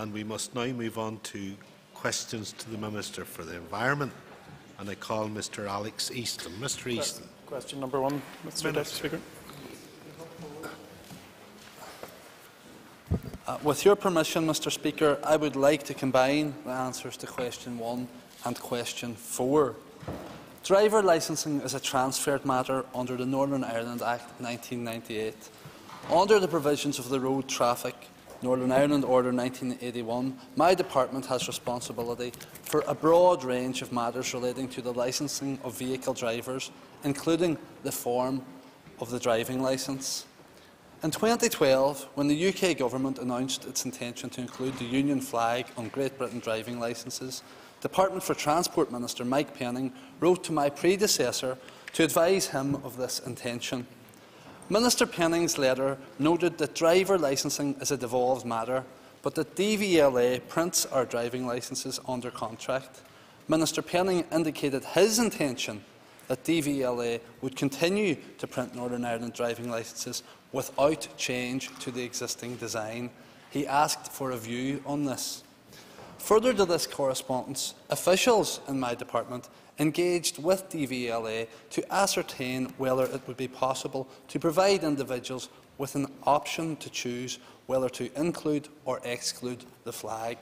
And we must now move on to questions to the Minister for the Environment. And I call Mr Alex Easton. Mr Easton. Question number one, Mr Deputy Speaker. With your permission, Mr Speaker, I would like to combine the answers to question 1 and question 4. Driver licensing is a transferred matter under the Northern Ireland Act 1998. Under the provisions of the Road Traffic Northern Ireland Order 1981, my department has responsibility for a broad range of matters relating to the licensing of vehicle drivers, including the form of the driving licence. In 2012, when the UK Government announced its intention to include the Union flag on Great Britain driving licences, Department for Transport Minister Mike Penning wrote to my predecessor to advise him of this intention. Minister Penning's letter noted that driver licensing is a devolved matter, but that DVLA prints our driving licences under contract. Minister Penning indicated his intention that DVLA would continue to print Northern Ireland driving licences without change to the existing design. He asked for a view on this. Further to this correspondence, officials in my department engaged with DVLA to ascertain whether it would be possible to provide individuals with an option to choose whether to include or exclude the flag.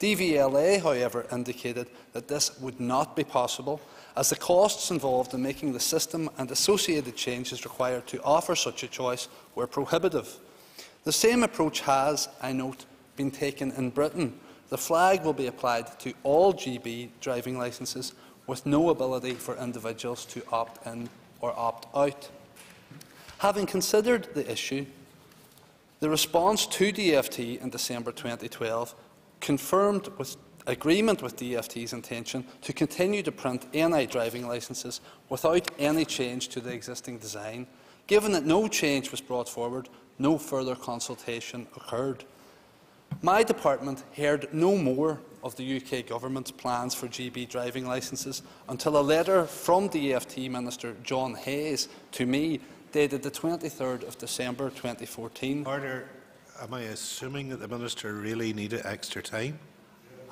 DVLA, however, indicated that this would not be possible, as the costs involved in making the system and associated changes required to offer such a choice were prohibitive. The same approach has, I note, been taken in Britain. The flag will be applied to all GB driving licences, with no ability for individuals to opt in or opt out. Having considered the issue, the response to DFT in December 2012 confirmed with agreement with DFT's intention to continue to print NI driving licences without any change to the existing design. Given that no change was brought forward, no further consultation occurred. My department heard no more of the UK Government's plans for GB driving licences until a letter from DFT Minister John Hayes to me dated the 23rd of December 2014. Order. Am I assuming that the Minister really needed extra time?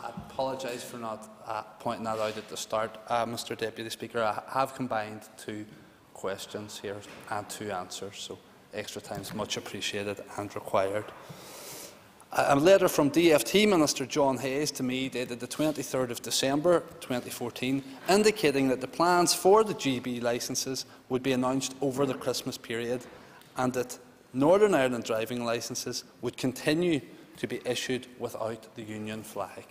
I apologise for not pointing that out at the start. Mr Deputy Speaker, I have combined two questions here and two answers, so extra time is much appreciated and required. A letter from DFT Minister John Hayes to me dated the 23rd of December 2014 indicating that the plans for the GB licences would be announced over the Christmas period and that Northern Ireland driving licences would continue to be issued without the Union flag.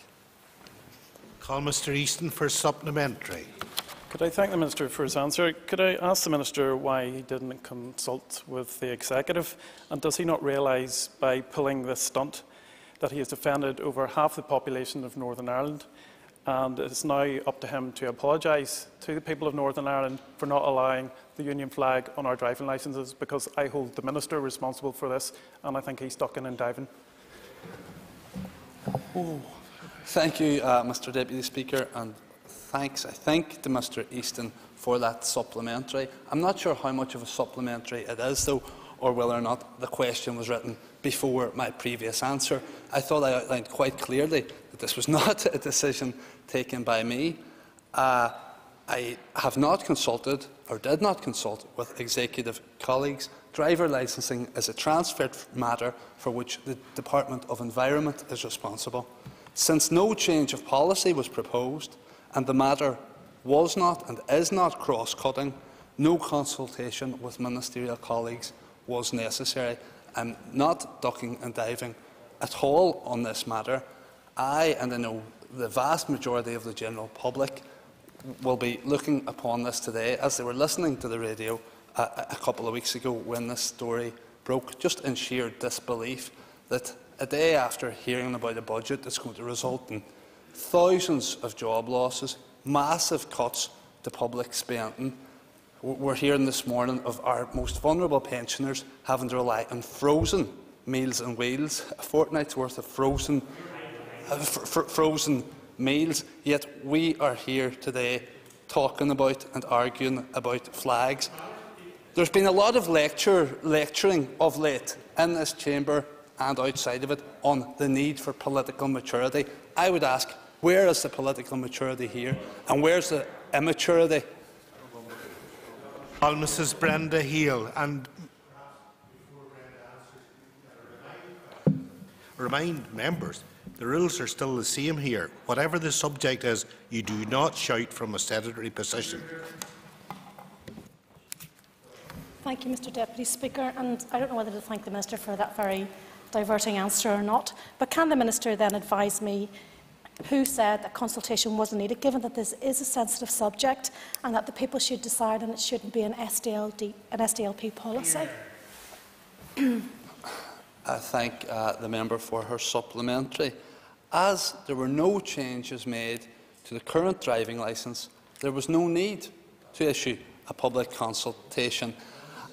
Call Mr Easton for supplementary. Could I thank the Minister for his answer? Could I ask the Minister why he didn't consult with the Executive? And does he not realise by pulling this stunt that he has offended over half the population of Northern Ireland, and it is now up to him to apologise to the people of Northern Ireland for not allowing the Union flag on our driving licences, because I hold the Minister responsible for this, and I think he's stuck in Divin. Oh, thank you, Mr Deputy Speaker, and thanks, I think, to Mr Easton for that supplementary. I'm not sure how much of a supplementary it is, though, or whether or not the question was written before my previous answer. I thought I outlined quite clearly that this was not a decision taken by me. I have not consulted, or did not consult, with executive colleagues. Driver licensing is a transferred matter for which the Department of Environment is responsible. Since no change of policy was proposed, and the matter was not and is not cross-cutting, no consultation with ministerial colleagues was necessary. I'm not ducking and diving at all on this matter. I, and I know the vast majority of the general public, will be looking upon this today, as they were listening to the radio a couple of weeks ago when this story broke, just in sheer disbelief that a day after hearing about a budget that's going to result in thousands of job losses, massive cuts to public spending. We're hearing this morning of our most vulnerable pensioners having to rely on frozen meals and wheels, a fortnight's worth of frozen meals. Yet we are here today talking about and arguing about flags. There's been a lot of lecturing of late in this chamber and outside of it on the need for political maturity. I would ask, where is the political maturity here and where is the immaturity? Well, Mrs. Brenda Heel, and remind members the rules are still the same here. Whatever the subject is, you do not shout from a sedentary position. Thank you, Mr. Deputy Speaker, and I don't know whether to thank the Minister for that very diverting answer or not, but can the Minister then advise me who said that consultation wasn't needed, given that this is a sensitive subject and that the people should decide and it shouldn't be an SDLP policy? I thank the member for her supplementary. As there were no changes made to the current driving licence, there was no need to issue a public consultation.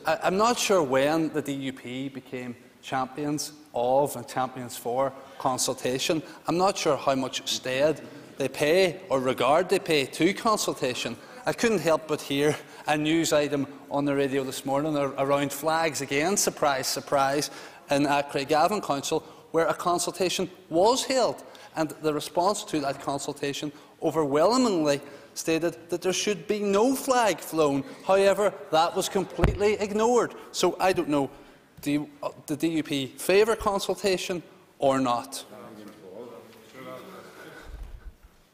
I'm not sure when the DUP became champions of and champions for consultation. I'm not sure how much stead they pay or regard they pay to consultation. I couldn't help but hear a news item on the radio this morning around flags again, surprise, surprise, in Craigavon Council, where a consultation was held, and the response to that consultation overwhelmingly stated that there should be no flag flown. However, that was completely ignored. So I don't know, do the DUP favour consultation or not?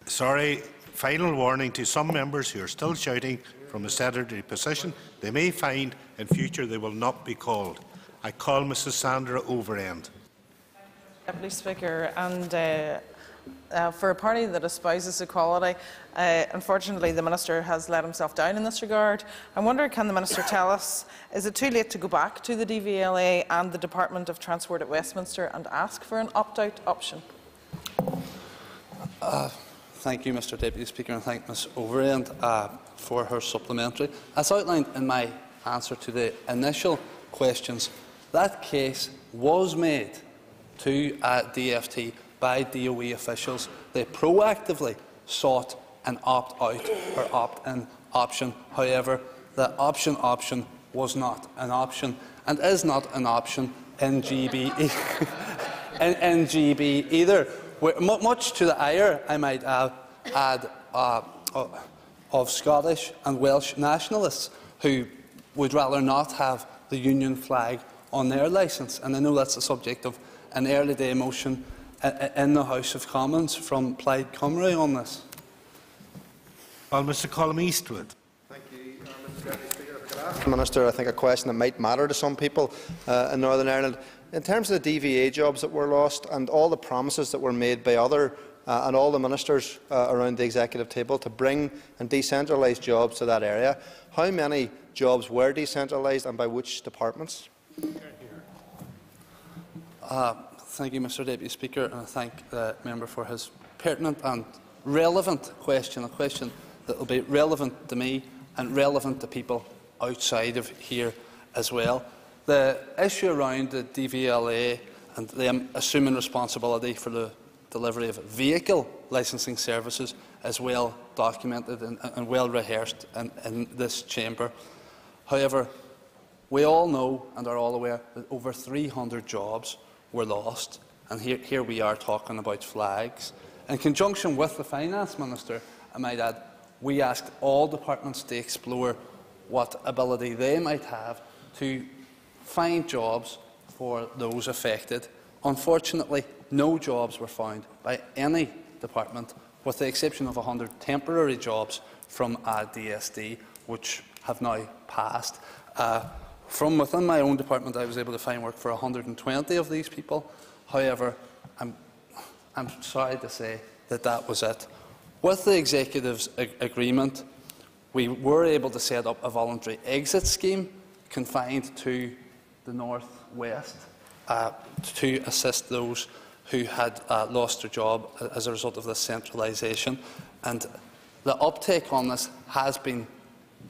Sorry, final warning to some members who are still shouting from a sedentary position. They may find in future they will not be called. I call Mrs. Sandra Overend. Deputy Speaker, and for a party that espouses equality, unfortunately the Minister has let himself down in this regard. I wonder, can the Minister tell us, is it too late to go back to the DVLA and the Department of Transport at Westminster and ask for an opt-out option? Thank you, Mr. Deputy Speaker, and thank Ms. Overend for her supplementary. As outlined in my answer to the initial questions, that case was made to DFT by DOE officials. They proactively sought an opt-out or opt-in option. However, the option option was not an option and is not an option in GB either. Much to the ire, I might add, of Scottish and Welsh nationalists who would rather not have the union flag on their licence. And I know that's the subject of an early day motion in the House of Commons from Plaid Cymru on this. Well, Mr. Colm Eastwood. Thank you, Mr. Deputy Speaker. I could ask the Minister, I think, a question that might matter to some people in Northern Ireland. In terms of the DVA jobs that were lost and all the promises that were made by other and all the ministers around the executive table to bring and decentralise jobs to that area, how many jobs were decentralised and by which departments? Thank you, Mr. Deputy Speaker, and I thank the member for his pertinent and relevant question, a question that will be relevant to me and relevant to people outside of here as well. The issue around the DVLA and them assuming responsibility for the delivery of vehicle licensing services is well documented and well rehearsed in this chamber. However, we all know and are all aware that over 300 jobs were lost, and here we are talking about flags. In conjunction with the Finance Minister, I might add, we asked all departments to explore what ability they might have to find jobs for those affected. Unfortunately, no jobs were found by any department, with the exception of 100 temporary jobs from DSD, which have now passed. From within my own department, I was able to find work for 120 of these people. However, I'm sorry to say that that was it. With the Executive's agreement, we were able to set up a voluntary exit scheme confined to the North West to assist those who had lost their job as a result of this centralisation. And the uptake on this has been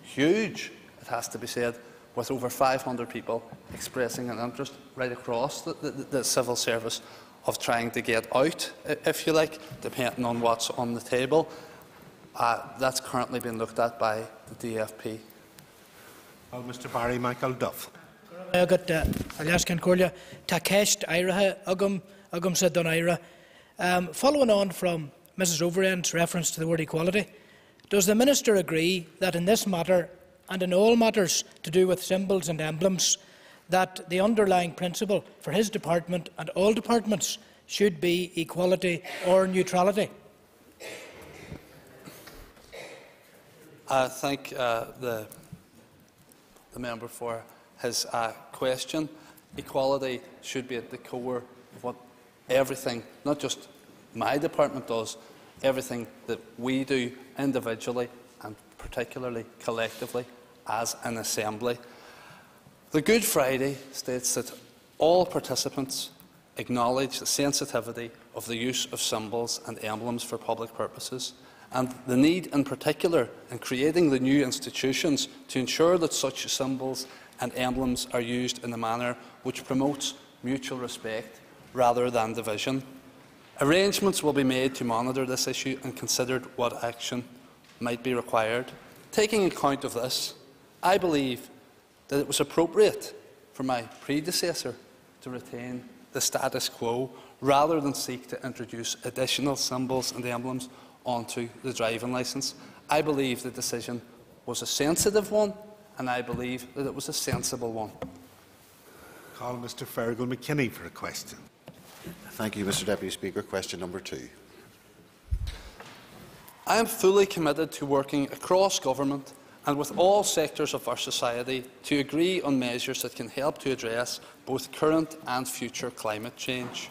huge, it has to be said, with over 500 people expressing an interest right across the civil service of trying to get out, if you like, depending on what's on the table. That's currently being looked at by the DFP. Well, Mr. Barry Michael Duff. Agat Alaskan Corlia, Takesht Ira Agum said Don Ira. Following on from Mrs. Overend's reference to the word equality, does the Minister agree that in this matter and in all matters to do with symbols and emblems, that the underlying principle for his department and all departments should be equality or neutrality? I thank the member for his question. Equality should be at the core of what everything, not just my department does, everything that we do individually and particularly collectively as an assembly. The Good Friday states that all participants acknowledge the sensitivity of the use of symbols and emblems for public purposes, and the need in particular in creating the new institutions to ensure that such symbols and emblems are used in a manner which promotes mutual respect rather than division. Arrangements will be made to monitor this issue and consider what action might be required. Taking account of this, I believe that it was appropriate for my predecessor to retain the status quo rather than seek to introduce additional symbols and emblems onto the driving licence. I believe the decision was a sensitive one, and I believe that it was a sensible one. Call Mr. Fearghal McKinney for a question. Thank you, Mr. Deputy Speaker. Question number 2. I am fully committed to working across government and with all sectors of our society to agree on measures that can help to address both current and future climate change.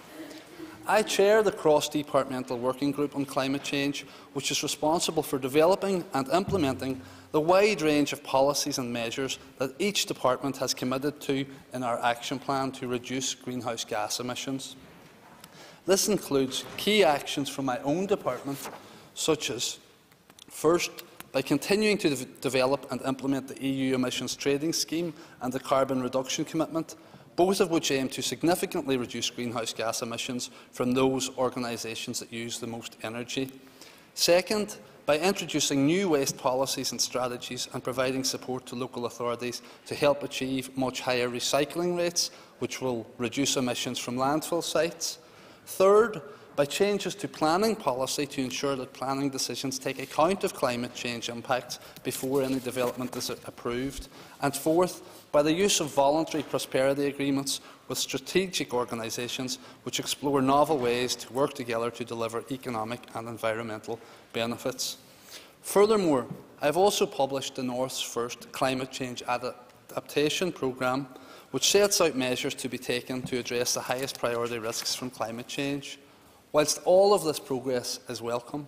I chair the cross-departmental working group on climate change, which is responsible for developing and implementing the wide range of policies and measures that each department has committed to in our action plan to reduce greenhouse gas emissions. This includes key actions from my own department, such as, first, by continuing to develop and implement the EU emissions trading scheme and the carbon reduction commitment, both of which aim to significantly reduce greenhouse gas emissions from those organisations that use the most energy. Second, by introducing new waste policies and strategies and providing support to local authorities to help achieve much higher recycling rates, which will reduce emissions from landfill sites. Third, by changes to planning policy to ensure that planning decisions take account of climate change impacts before any development is approved. And fourth, by the use of voluntary prosperity agreements with strategic organisations which explore novel ways to work together to deliver economic and environmental benefits. Furthermore, I have also published the North's first Climate Change Adaptation Programme, which sets out measures to be taken to address the highest priority risks from climate change. Whilst all of this progress is welcome,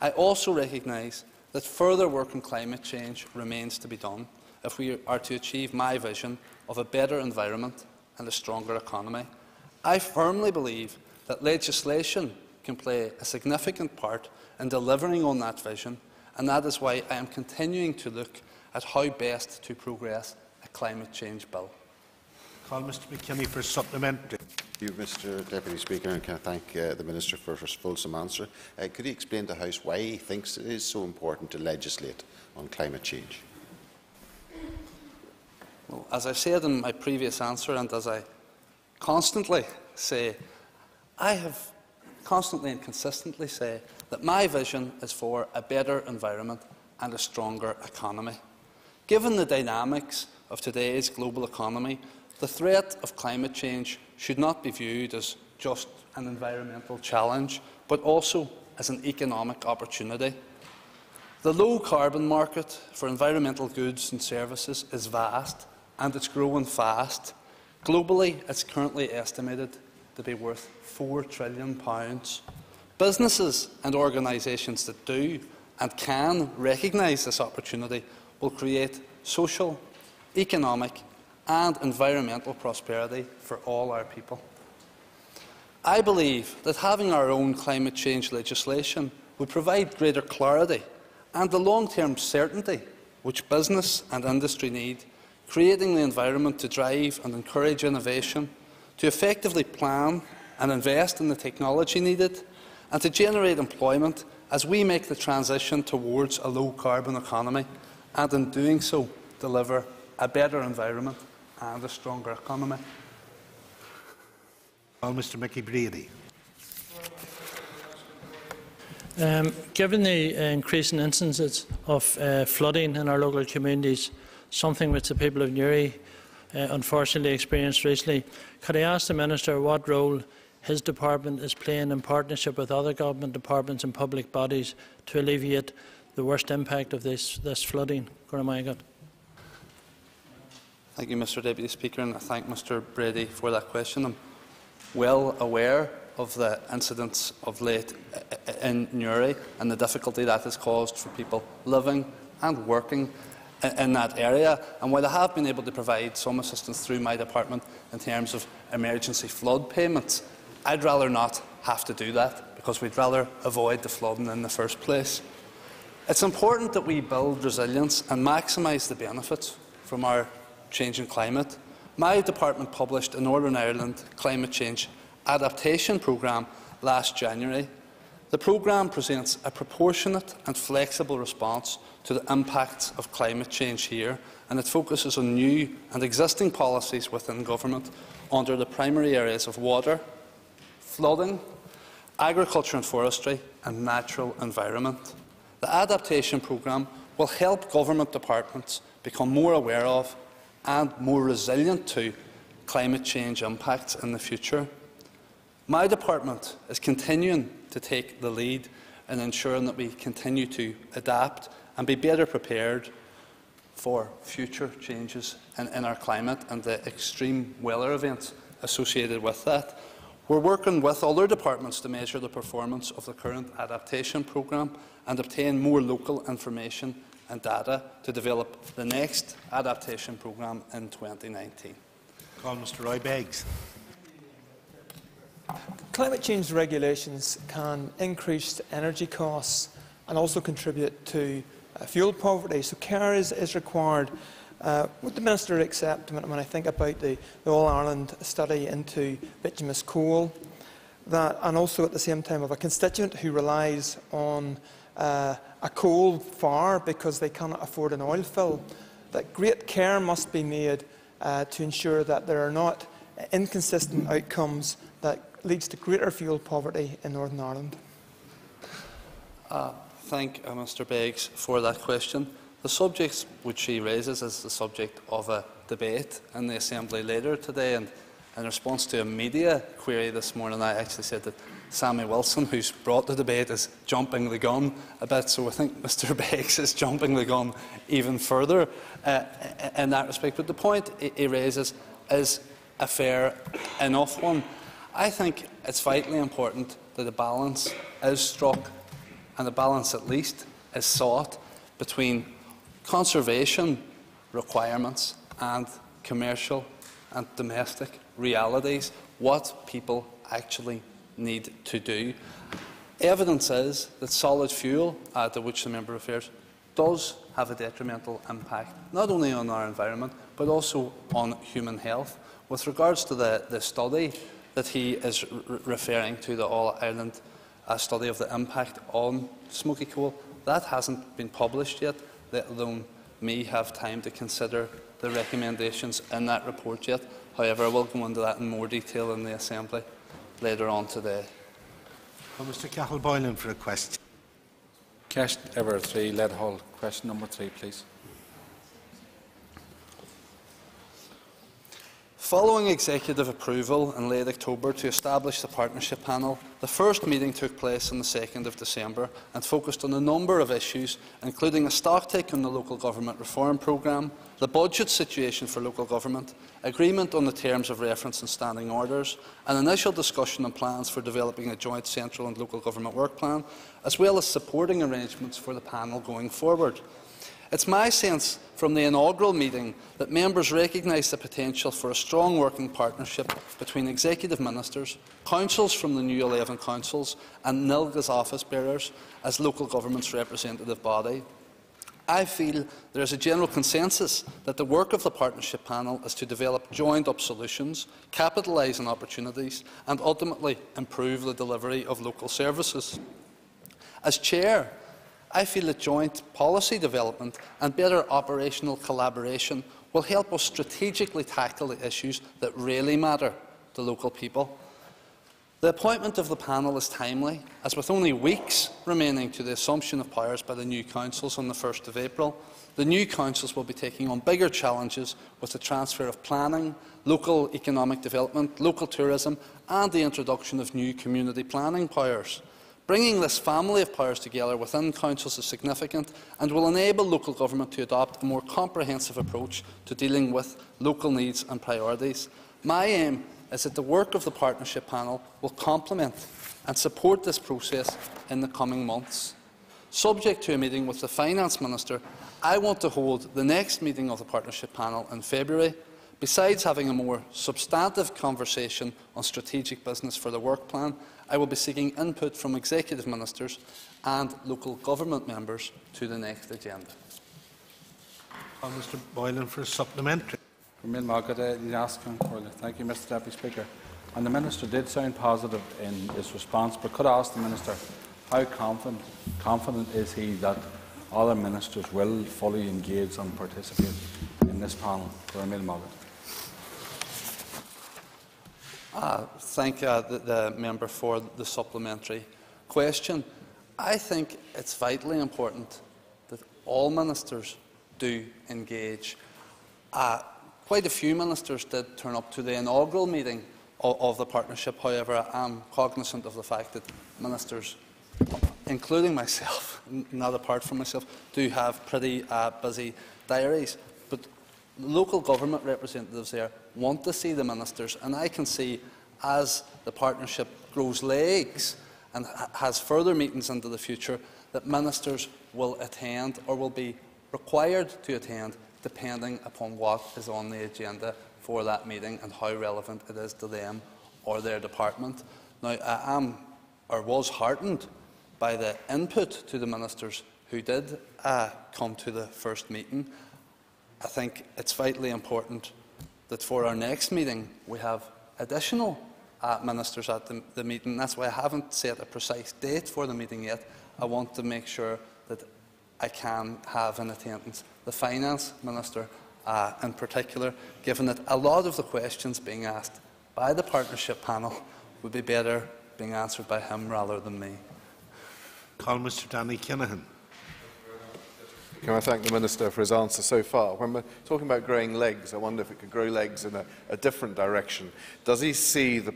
I also recognise that further work on climate change remains to be done if we are to achieve my vision of a better environment and a stronger economy. I firmly believe that legislation can play a significant part in delivering on that vision, and that is why I am continuing to look at how best to progress a climate change bill. Call Mr. McKinney for supplementary. Thank you, Mr. Deputy Speaker, and can I thank the Minister for his fulsome answer. Could he explain to the House why he thinks it is so important to legislate on climate change? Well, as I said in my previous answer, and as I constantly say, I have constantly and consistently say that my vision is for a better environment and a stronger economy. Given the dynamics of today's global economy, the threat of climate change should not be viewed as just an environmental challenge, but also as an economic opportunity. The low-carbon market for environmental goods and services is vast, and it's growing fast. Globally, it's currently estimated to be worth £4 trillion. Businesses and organisations that do and can recognise this opportunity will create social, economic and environmental prosperity for all our people. I believe that having our own climate change legislation would provide greater clarity and the long-term certainty which business and industry need, creating the environment to drive and encourage innovation, to effectively plan and invest in the technology needed, and to generate employment as we make the transition towards a low-carbon economy, and in doing so deliver a better environment and a stronger economy. Well, Mr Mickey Brady. Given the increasing instances of flooding in our local communities, something which the people of Newry unfortunately experienced recently, could I ask the Minister what role his department is playing in partnership with other government departments and public bodies to alleviate the worst impact of this flooding? Thank you, Mr Deputy Speaker, and I thank Mr Brady for that question. I'm well aware of the incidents of late in Newry and the difficulty that has caused for people living and working in that area. And while I have been able to provide some assistance through my department in terms of emergency flood payments, I'd rather not have to do that, because we'd rather avoid the flooding in the first place. It's important that we build resilience and maximise the benefits from our changing climate. My department published a Northern Ireland Climate Change Adaptation Programme last January. The programme presents a proportionate and flexible response to the impacts of climate change here, and it focuses on new and existing policies within government under the primary areas of water, flooding, agriculture and forestry, and natural environment. The adaptation programme will help government departments become more aware of and more resilient to climate change impacts in the future. My department is continuing to take the lead in ensuring that we continue to adapt and be better prepared for future changes in our climate and the extreme weather events associated with that. We're working with other departments to measure the performance of the current adaptation programme and obtain more local information and data to develop the next adaptation programme in 2019. Call Mr Roy Beggs. Climate change regulations can increase energy costs and also contribute to fuel poverty, so care is required. Would the Minister accept, when I think about the All-Ireland study into bituminous coal, that, and also at the same time of a constituent who relies on a coal fire because they cannot afford an oil fill, that great care must be made to ensure that there are not inconsistent outcomes that leads to greater fuel poverty in Northern Ireland? Thank Mr Beggs for that question. The subject which she raises is the subject of a debate in the Assembly later today, and in response to a media query this morning, I actually said that Sammy Wilson, who's brought the debate, is jumping the gun a bit, so I think Mr Beggs is jumping the gun even further in that respect. But the point he raises is a fair enough one. I think it's vitally important that a balance is struck, and a balance at least is sought, between conservation requirements and commercial and domestic realities, what people actually need to do. Evidence is that solid fuel, to which the member refers, does have a detrimental impact, not only on our environment, but also on human health. With regards to the study that he is referring to, the All-Ireland study of the impact on smoky coal, that hasn't been published yet, let alone me have time to consider the recommendations in that report yet. However, I will go into that in more detail in the Assembly later on today. Well, Mr Cattle Boylan for a question. Question number 3, Leadhull. Question number 3, please. Following executive approval in late October to establish the partnership panel, the first meeting took place on the 2nd of December and focused on a number of issues, including a stocktake on the local government reform programme, the budget situation for local government, agreement on the terms of reference and standing orders, an initial discussion on plans for developing a joint central and local government work plan, as well as supporting arrangements for the panel going forward. It's my sense from the inaugural meeting that members recognise the potential for a strong working partnership between executive ministers, councils from the new 11 councils and NILGA's office bearers as local government's representative body. I feel there is a general consensus that the work of the partnership panel is to develop joined-up solutions, capitalise on opportunities and ultimately improve the delivery of local services. As Chair, I feel that joint policy development and better operational collaboration will help us strategically tackle the issues that really matter to local people. The appointment of the panel is timely, as with only weeks remaining to the assumption of powers by the new councils on the 1st of April, the new councils will be taking on bigger challenges with the transfer of planning, local economic development, local tourism and the introduction of new community planning powers. Bringing this family of powers together within councils is significant and will enable local government to adopt a more comprehensive approach to dealing with local needs and priorities. My aim is that the work of the Partnership Panel will complement and support this process in the coming months. Subject to a meeting with the Finance Minister, I want to hold the next meeting of the Partnership Panel in February, besides having a more substantive conversation on strategic business for the work plan. I will be seeking input from Executive Ministers and local government members to the next agenda. Mr Boylan for a supplementary. Thank you, Mr Deputy Speaker. And the Minister did sound positive in his response, but could I ask the Minister how confident is he that other Ministers will fully engage and participate in this panel? I thank the member for the supplementary question. I think it's vitally important that all Ministers do engage. Quite a few Ministers did turn up to the inaugural meeting of the Partnership. However, I am cognisant of the fact that Ministers, including myself, not apart from myself, do have pretty busy diaries. But local government representatives there want to see the Ministers, and I can see as the Partnership grows legs and has further meetings into the future that Ministers will attend or will be required to attend, depending upon what is on the agenda for that meeting and how relevant it is to them or their department. Now, I am or was heartened by the input to the Ministers who did come to the first meeting. I think it's vitally important that for our next meeting we have additional Ministers at the meeting. That's why I haven't set a precise date for the meeting yet. I want to make sure that I can have in attendance the Finance Minister in particular, given that a lot of the questions being asked by the Partnership Panel would be better being answered by him rather than me. Call Mr Danny Kinahan. Can I thank the Minister for his answer so far? When we're talking about growing legs, I wonder if it could grow legs in a different direction. Does he see the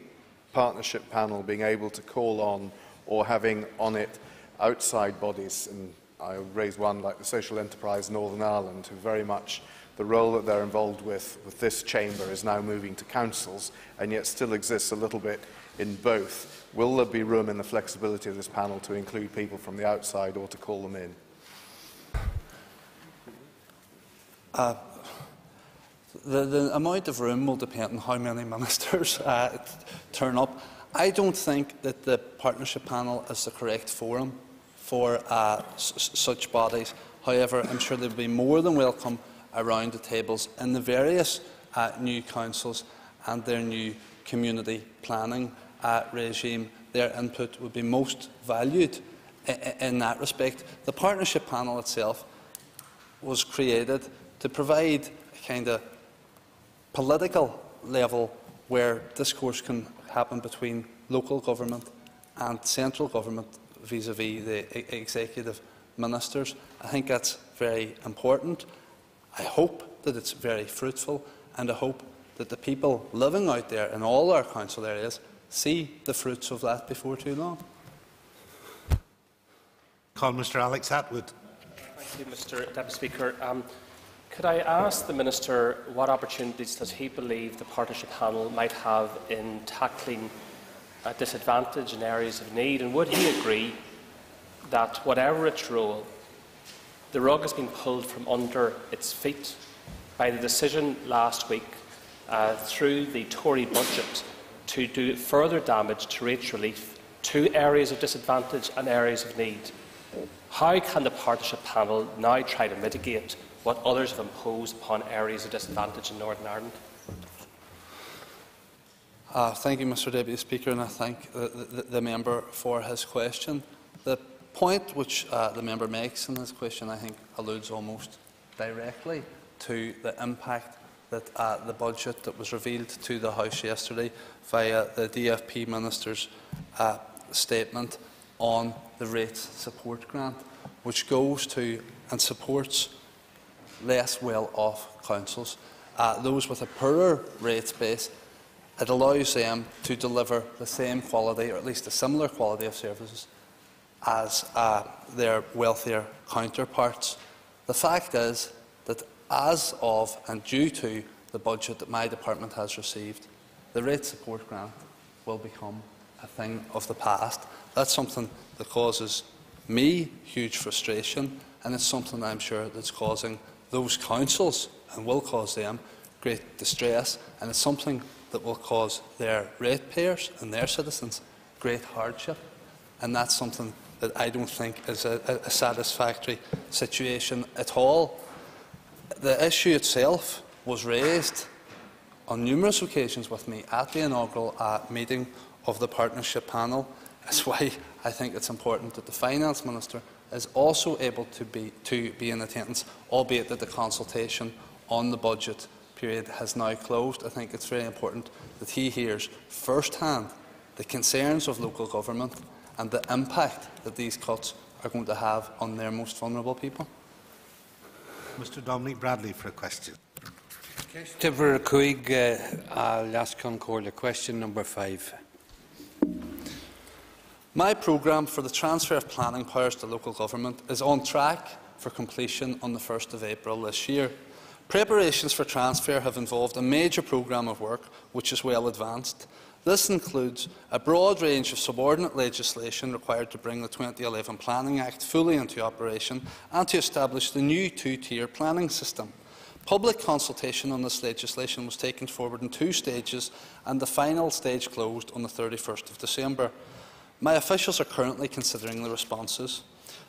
Partnership Panel being able to call on or having on it outside bodies? And I raise one like the Social Enterprise Northern Ireland, who very much the role that they're involved with this chamber is now moving to councils, and yet still exists a little bit in both. Will there be room in the flexibility of this panel to include people from the outside or to call them in? The amount of room will depend on how many Ministers turn up. I don't think that the Partnership Panel is the correct forum for such bodies. However, I'm sure they will be more than welcome around the tables in the various new councils and their new community planning regime. Their input would be most valued in that respect. The Partnership Panel itself was created to provide a kind of political level where discourse can happen between local government and central government vis-à-vis the Executive Ministers. I think that's very important. I hope that it's very fruitful, and I hope that the people living out there in all our council areas see the fruits of that before too long. Call Mr Alex Atwood. Thank you, Mr Deputy Speaker. Could I ask the Minister what opportunities does he believe the Partnership Panel might have in tackling at disadvantage in areas of need, and would he agree that, whatever its role, the rug has been pulled from under its feet by the decision last week through the Tory budget to do further damage to rates relief to areas of disadvantage and areas of need? How can the Partnership Panel now try to mitigate what others have imposed upon areas of disadvantage in Northern Ireland? Thank you, Mr Deputy Speaker, and I thank the member for his question. The point which the member makes in his question, I think, alludes almost directly to the impact that the budget that was revealed to the House yesterday via the DFP Minister's statement on the rates support grant, which goes to and supports less well-off councils. Those with a poorer rates base, it allows them to deliver the same quality, or at least a similar quality of services, as their wealthier counterparts. The fact is that as of and due to the budget that my department has received, the rate support grant will become a thing of the past. That's something that causes me huge frustration, and it's something I'm sure that's causing those councils, and will cause them, great distress, and it's something that will cause their ratepayers and their citizens great hardship. And that's something that I don't think is a satisfactory situation at all. The issue itself was raised on numerous occasions with me at the inaugural meeting of the partnership panel. That's why I think it's important that the Finance Minister is also able to be in attendance, albeit that the consultation on the budget period has now closed. I think it's very important that he hears firsthand the concerns of local government and the impact that these cuts are going to have on their most vulnerable people. Mr Dominic Bradley for a question. I'll ask Concordia question number 5. My programme for the transfer of planning powers to local government is on track for completion on the 1st of April this year. Preparations for transfer have involved a major programme of work which is well advanced. This includes a broad range of subordinate legislation required to bring the 2011 Planning Act fully into operation and to establish the new two-tier planning system. Public consultation on this legislation was taken forward in 2 stages and the final stage closed on the 31st of December. My officials are currently considering the responses.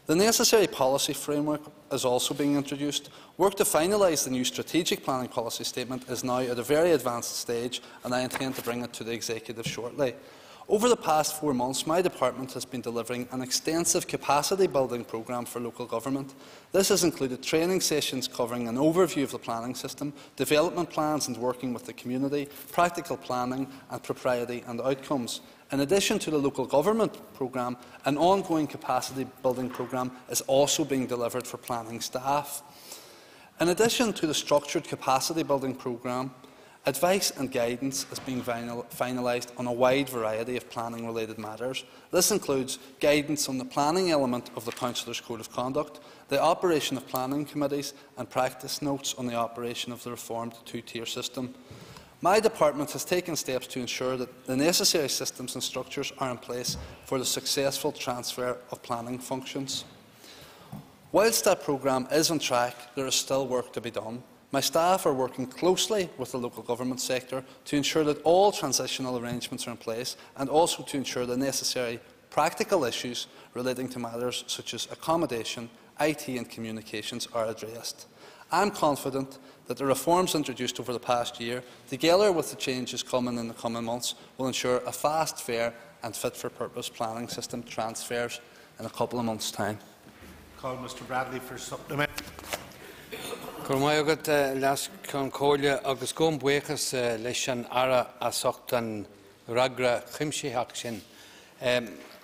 The necessary policy framework is also being introduced. Work to finalise the new strategic planning policy statement is now at a very advanced stage, and I intend to bring it to the Executive shortly. Over the past 4 months, my department has been delivering an extensive capacity building programme for local government. This has included training sessions covering an overview of the planning system, development plans and working with the community, practical planning and propriety and outcomes. In addition to the local government programme, an ongoing capacity building programme is also being delivered for planning staff. In addition to the structured capacity building programme, advice and guidance is being finalised on a wide variety of planning related matters. This includes guidance on the planning element of the Councillors' Code of Conduct, the operation of planning committees and practice notes on the operation of the reformed two-tier system. My department has taken steps to ensure that the necessary systems and structures are in place for the successful transfer of planning functions. Whilst that programme is on track, there is still work to be done. My staff are working closely with the local government sector to ensure that all transitional arrangements are in place and also to ensure the necessary practical issues relating to matters such as accommodation, IT and communications are addressed. I am confident that the reforms introduced over the past year, together with the changes coming in the coming months, will ensure a fast, fair and fit-for-purpose planning system transfers in a couple of months' time. Call Mr Bradley for supplement. Cormaiogat las Concordia agus gom buechas leis an ara asachtan ragra chimsi haxin.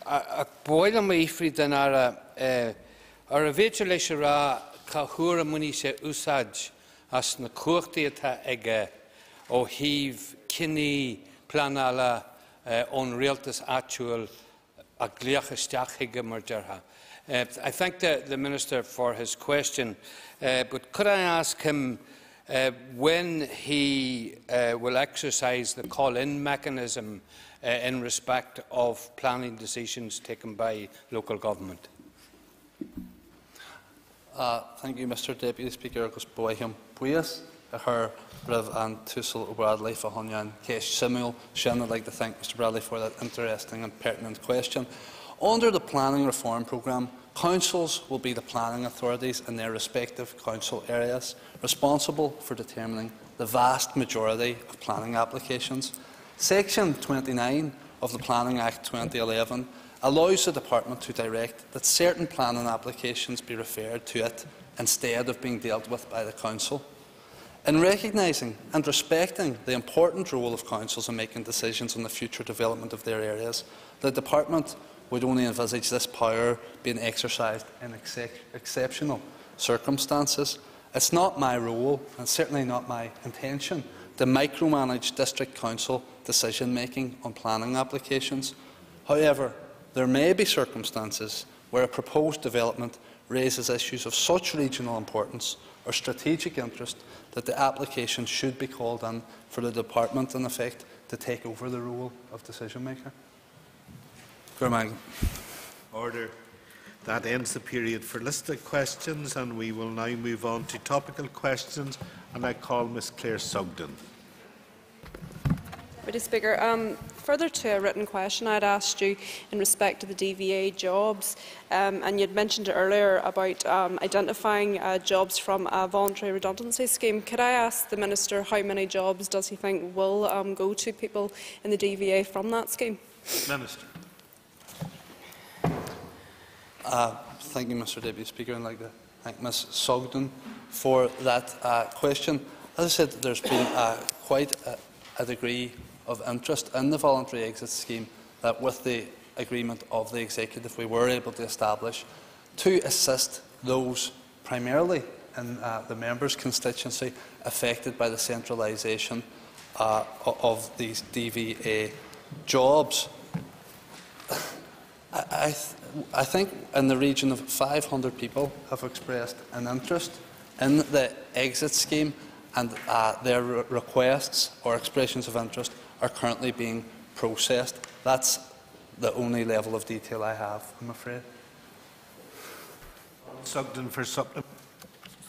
A boilam ifri den ara ar a veitse leis ra Kahura Munise Usaj as na Kurtiata Ege O Heave Kini Planala on Realtas Actual Agliachestachige Murderha. I thank the Minister for his question, but could I ask him when he will exercise the call-in mechanism in respect of planning decisions taken by local government? Thank you, Mr Deputy Speaker. Agus Boehem Buias, her Rev and Tussle Bradley Fahonyan Kesh Samuel Shin. I'd like to thank Mr Bradley for that interesting and pertinent question. Under the planning reform programme, councils will be the planning authorities in their respective council areas responsible for determining the vast majority of planning applications. Section 29 of the Planning Act 2011 allows the Department to direct that certain planning applications be referred to it instead of being dealt with by the Council. In recognising and respecting the important role of councils in making decisions on the future development of their areas, the Department would only envisage this power being exercised in exceptional circumstances. It's not my role, and certainly not my intention, to micromanage District Council decision-making on planning applications. However, there may be circumstances where a proposed development raises issues of such regional importance or strategic interest that the application should be called in for the Department, in effect, to take over the role of decision-maker. Order. That ends the period for listed questions, and we will now move on to topical questions. And I call Ms Claire Sugden. Mr Speaker, further to a written question I had asked you in respect to the DVA jobs, and you had mentioned earlier about identifying jobs from a voluntary redundancy scheme. Could I ask the Minister how many jobs does he think will go to people in the DVA from that scheme? Minister. Thank you, Mr Deputy Speaker, and I'd like to thank Ms Sugden for that question. As I said, there's been quite a degree of interest in the voluntary exit scheme that, with the agreement of the Executive, we were able to establish to assist those primarily in the members' constituency affected by the centralisation of these DVA jobs. I think in the region of 500 people have expressed an interest in the exit scheme, and their requests or expressions of interest are currently being processed. That's the only level of detail I have, I'm afraid. Sugden for supplement.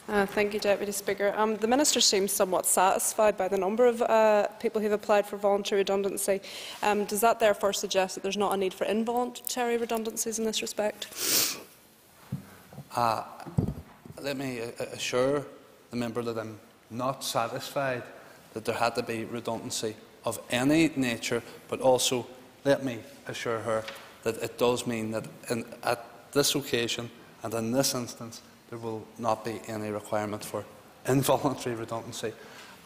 Thank you, Deputy Speaker. The Minister seems somewhat satisfied by the number of people who have applied for voluntary redundancy. Does that therefore suggest that there is not a need for involuntary redundancies in this respect? Let me assure the member that I am not satisfied that there had to be redundancy of any nature, but also let me assure her that it does mean that at this occasion and in this instance there will not be any requirement for involuntary redundancy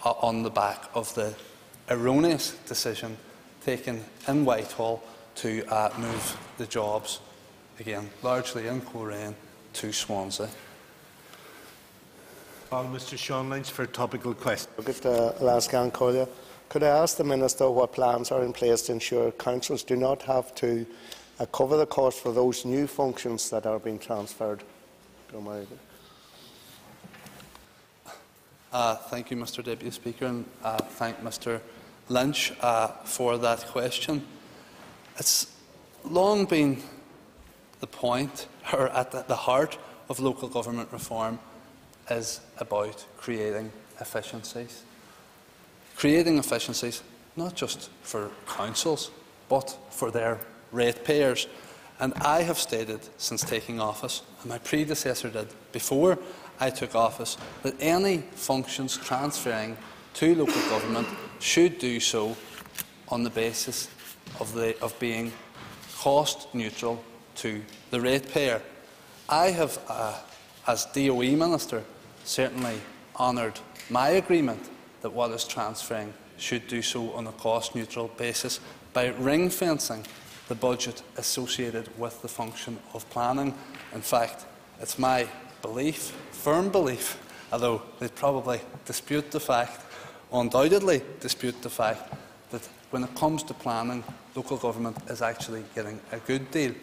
on the back of the erroneous decision taken in Whitehall to move the jobs, again, largely in Coleraine, to Swansea. Mr Sean Lynch for a topical question. Could I ask the Minister what plans are in place to ensure councils do not have to cover the cost for those new functions that are being transferred? Thank you, Mr Deputy Speaker, and thank Mr Lynch for that question. It's long been the point, or at the heart of local government reform, is about creating efficiencies. Creating efficiencies not just for councils but for their ratepayers. And I have stated since taking office, and my predecessor did before I took office, that any functions transferring to local government should do so on the basis of being cost neutral to the ratepayer. I have, as DOE Minister, certainly honoured my agreement that what is transferring should do so on a cost neutral basis by ring fencing the budget associated with the function of planning. In fact, it's my belief, firm belief, although they probably dispute the fact, undoubtedly dispute the fact, that when it comes to planning, local government is actually getting a good deal.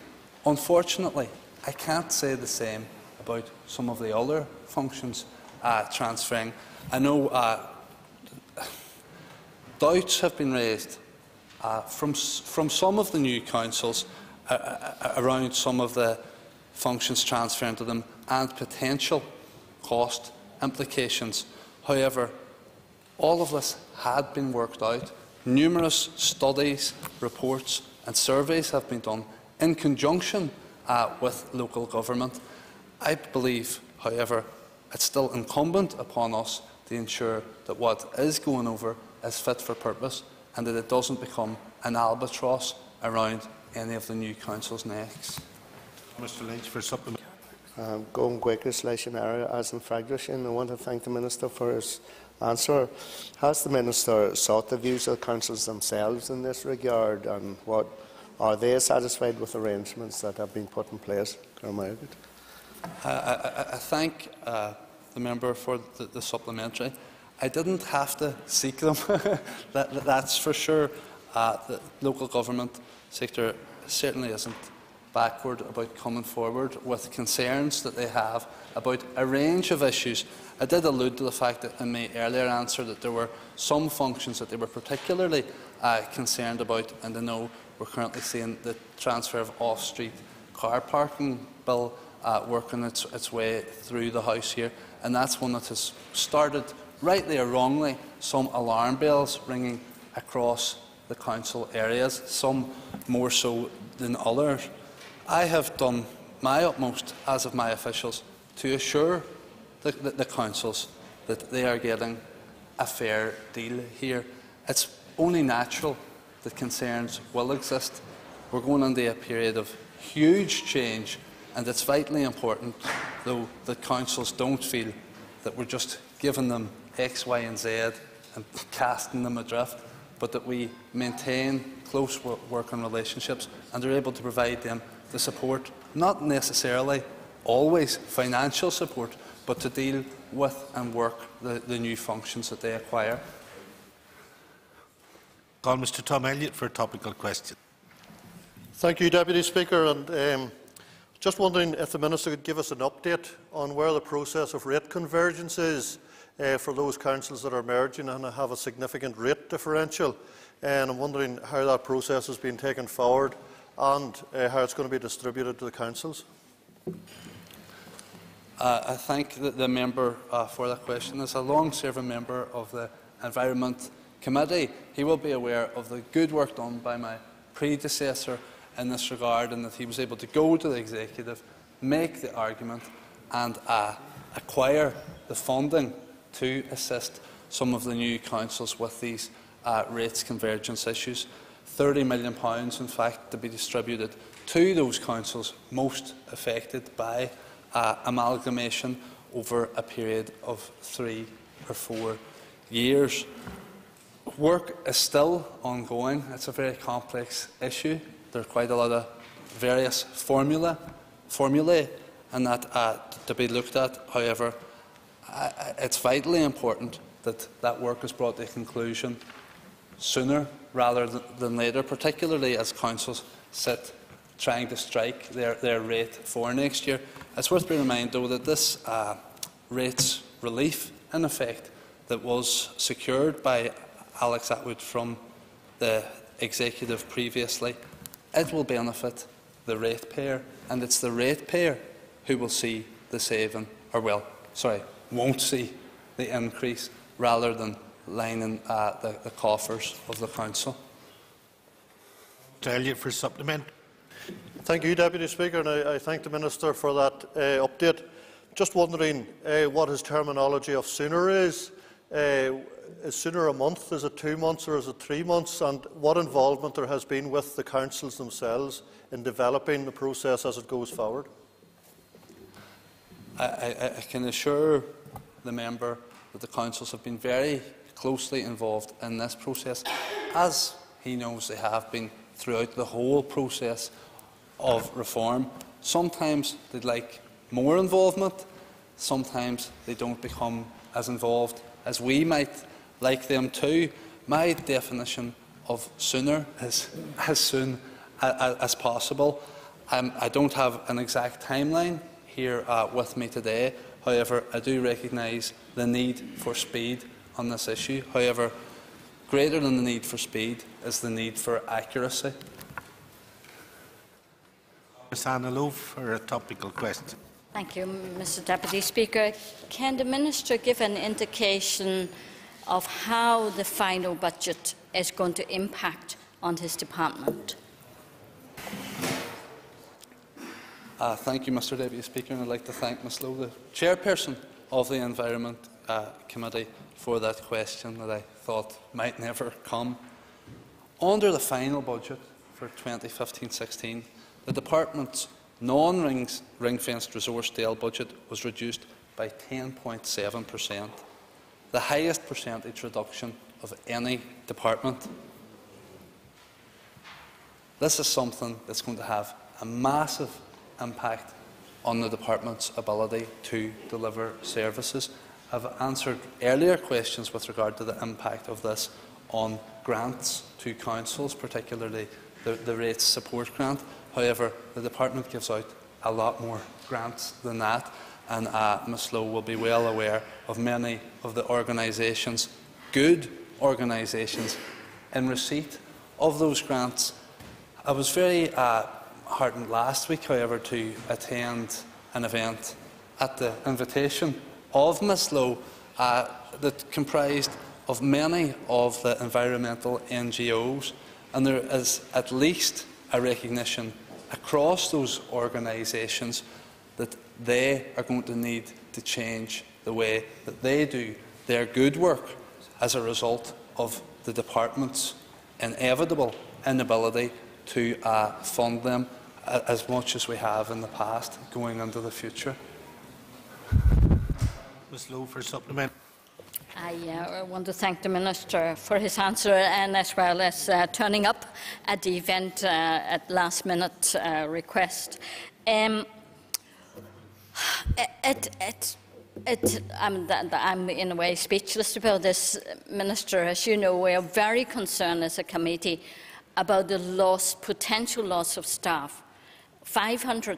Unfortunately, I can't say the same about some of the other functions transferring. I know doubts have been raised from some of the new councils around some of the functions transferring to them and potential cost implications. However, all of this had been worked out. Numerous studies, reports and surveys have been done in conjunction with local government. I believe, however, it's still incumbent upon us to ensure that what is going over is fit for purpose, and that it doesn't become an albatross around any of the new councils' necks. Mr Lynch for supplement. Going quickly, as in Fraglish, and I want to thank the Minister for his answer. Has the Minister sought the views of the councils themselves in this regard, and what are they satisfied with arrangements that have been put in place? I thank the member for the supplementary. I didn't have to seek them, that's for sure. The local government sector certainly isn't backward about coming forward with concerns that they have about a range of issues. I did allude to the fact that in my earlier answer that there were some functions that they were particularly concerned about, and I know we're currently seeing the transfer of off-street car parking bill working its way through the House here, and that's one that has started, rightly or wrongly, some alarm bells ringing across the council areas, some more so than others. I have done my utmost, as of my officials, to assure the councils that they are getting a fair deal here. It's only natural that concerns will exist. We're going into a period of huge change, and it's vitally important, though, that councils don't feel that we're just giving them X, Y and Z and casting them adrift, but that we maintain close working relationships and are able to provide them the support, not necessarily always financial support, but to deal with and work the new functions that they acquire. Call Mr. Tom Elliott for a topical question. Thank you, Deputy Speaker. And, just wondering if the Minister could give us an update on where the process of rate convergence is for those councils that are merging and have a significant rate differential. And I'm wondering how that process has been taken forward and how it's going to be distributed to the councils. I thank the member for that question. As a long-serving member of the Environment Committee, he will be aware of the good work done by my predecessor in this regard, and that he was able to go to the executive, make the argument and acquire the funding to assist some of the new councils with these rates convergence issues. £30 million, in fact, to be distributed to those councils most affected by amalgamation over a period of 3 or 4 years. Work is still ongoing. It's a very complex issue. There are quite a lot of various formulae and that to be looked at. However, it's vitally important that that work is brought to a conclusion sooner rather than later, particularly as councils sit trying to strike their rate for next year. It's worth bearing in mind, though, that this rates relief, in effect, that was secured by Alex Atwood from the executive previously, it will benefit the ratepayer, and it's the ratepayer who will see the saving, or well, sorry, won't see the increase, rather than lining the coffers of the council. Mr. Elliott for supplement. Thank you, Deputy Speaker, and I thank the Minister for that update. Just wondering what his terminology of sooner is. Is sooner a month? Is it 2 months or is it 3 months? And what involvement there has been with the councils themselves in developing the process as it goes forward? I can assure the member that the councils have been very closely involved in this process, as he knows they have been throughout the whole process of reform. Sometimes they'd like more involvement, sometimes they don't become as involved as we might like them to. My definition of sooner is as soon as possible. I don't have an exact timeline here with me today. However, I do recognise the need for speed on this issue. However, greater than the need for speed is the need for accuracy. Ms. Anna Love for a topical question. Thank you, Mr. Deputy Speaker. Can the Minister give an indication of how the final budget is going to impact on his department? Thank you, Mr. Deputy Speaker, and I'd like to thank Ms. Lowe, the chairperson of the Environment Committee, for that question that I thought might never come. Under the final budget for 2015-16, the department's non-ring-fenced resource DL budget was reduced by 10.7%. the highest percentage reduction of any department. This is something that's going to have a massive impact on the department's ability to deliver services. I've answered earlier questions with regard to the impact of this on grants to councils, particularly the rates support grant. However, the department gives out a lot more grants than that, and Ms Lowe will be well aware of many of the organisations, good organisations, in receipt of those grants. I was very heartened last week, however, to attend an event at the invitation of Ms Lowe that comprised of many of the environmental NGOs, and there is at least a recognition across those organisations that they are going to need to change the way that they do their good work as a result of the department's inevitable inability to fund them as much as we have in the past going into the future. Ms Lowe for supplement. I want to thank the Minister for his answer, and as well as turning up at the event at last minute request. I'm in a way speechless about this, Minister. As you know, we are very concerned as a committee about the potential loss of staff. 500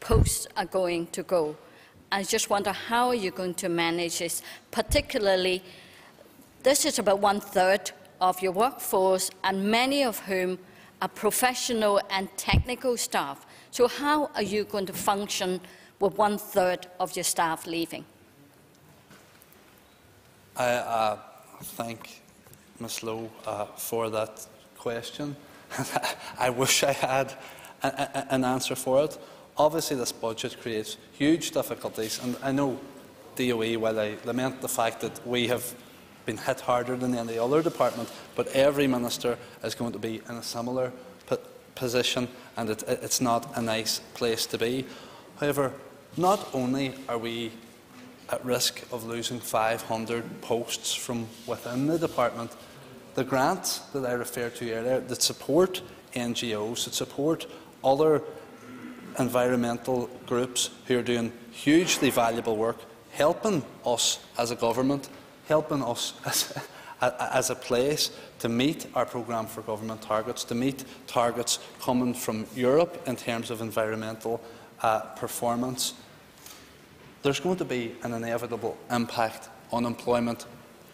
posts are going to go. I just wonder how are you going to manage this, particularly this is about 1/3 of your workforce, and many of whom are professional and technical staff. So how are you going to function with 1/3 of your staff leaving? I thank Ms Lowe for that question. I wish I had an answer for it. Obviously, this budget creates huge difficulties, and I know DOE, while I lament the fact that we have been hit harder than any other department, but every minister is going to be in a similar position, and it's not a nice place to be. However, not only are we at risk of losing 500 posts from within the department, the grants that I referred to earlier that support NGOs, that support other environmental groups who are doing hugely valuable work, helping us as a government, helping us as a place to meet our programme for government targets, to meet targets coming from Europe in terms of environmental performance. There's going to be an inevitable impact on employment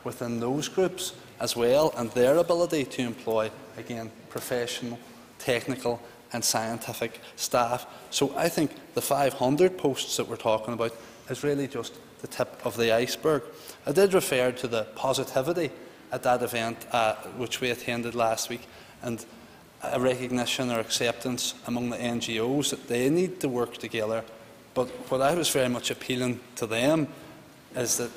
within those groups as well, and their ability to employ, again, professional, technical and scientific staff. So I think the 500 posts that we're talking about is really just the tip of the iceberg. I did refer to the positivity at that event which we attended last week, and a recognition or acceptance among the NGOs that they need to work together. But what I was very much appealing to them is that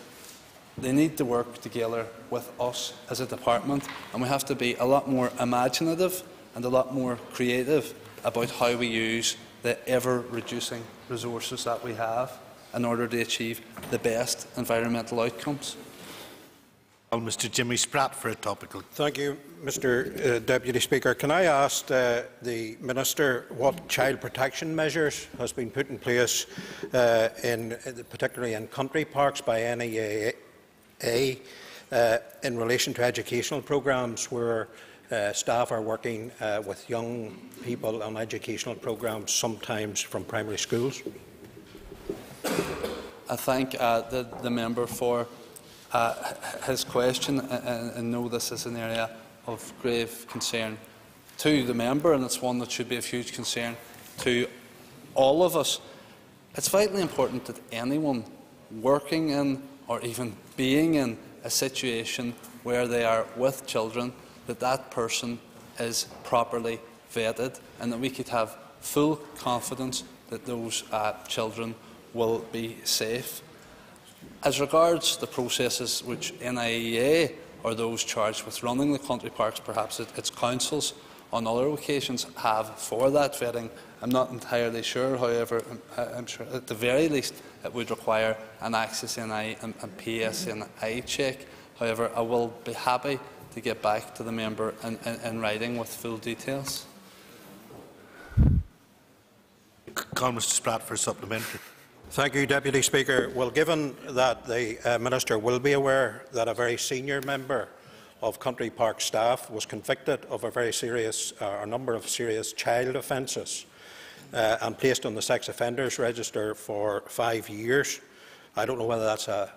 they need to work together with us as a department, and we have to be a lot more imaginative and a lot more creative about how we use the ever-reducing resources that we have in order to achieve the best environmental outcomes. Well, Mr Jimmy Spratt for a topical. Thank you, Mr Deputy Speaker. Can I ask the Minister what child protection measures has been put in place, particularly in country parks by NIEA, in relation to educational programmes where staff are working with young people on educational programmes, sometimes from primary schools? I thank the member for his question, and know this is an area of grave concern to the member, and it's one that should be of huge concern to all of us. It's vitally important that anyone working in or even being in a situation where they are with children, that that person is properly vetted, and that we could have full confidence that those children will be safe. As regards the processes which NIEA or those charged with running the country parks, perhaps its councils, on other occasions have for that vetting. I'm not entirely sure, however, I'm sure at the very least it would require an Access NI and PSNI check. However, I will be happy to get back to the member in writing with full details. Call Mr. Spratt for supplementary. Thank you, Deputy Speaker. Well, given that the Minister will be aware that a very senior member of Country Park staff was convicted of a very serious, or a number of serious child offences and placed on the sex offenders register for 5 years, I don't know whether that's a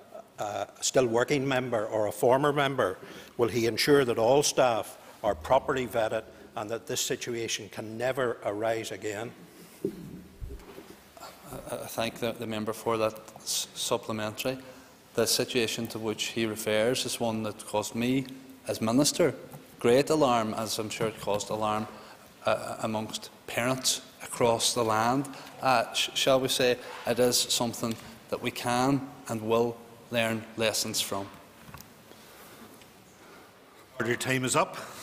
still working member or a former member. Will he ensure that all staff are properly vetted and that this situation can never arise again? I thank the member for that supplementary. The situation to which he refers is one that caused me, as Minister, great alarm, as I'm sure it caused alarm amongst parents across the land. Shall we say, it is something that we can and will learn lessons from. Your time is up.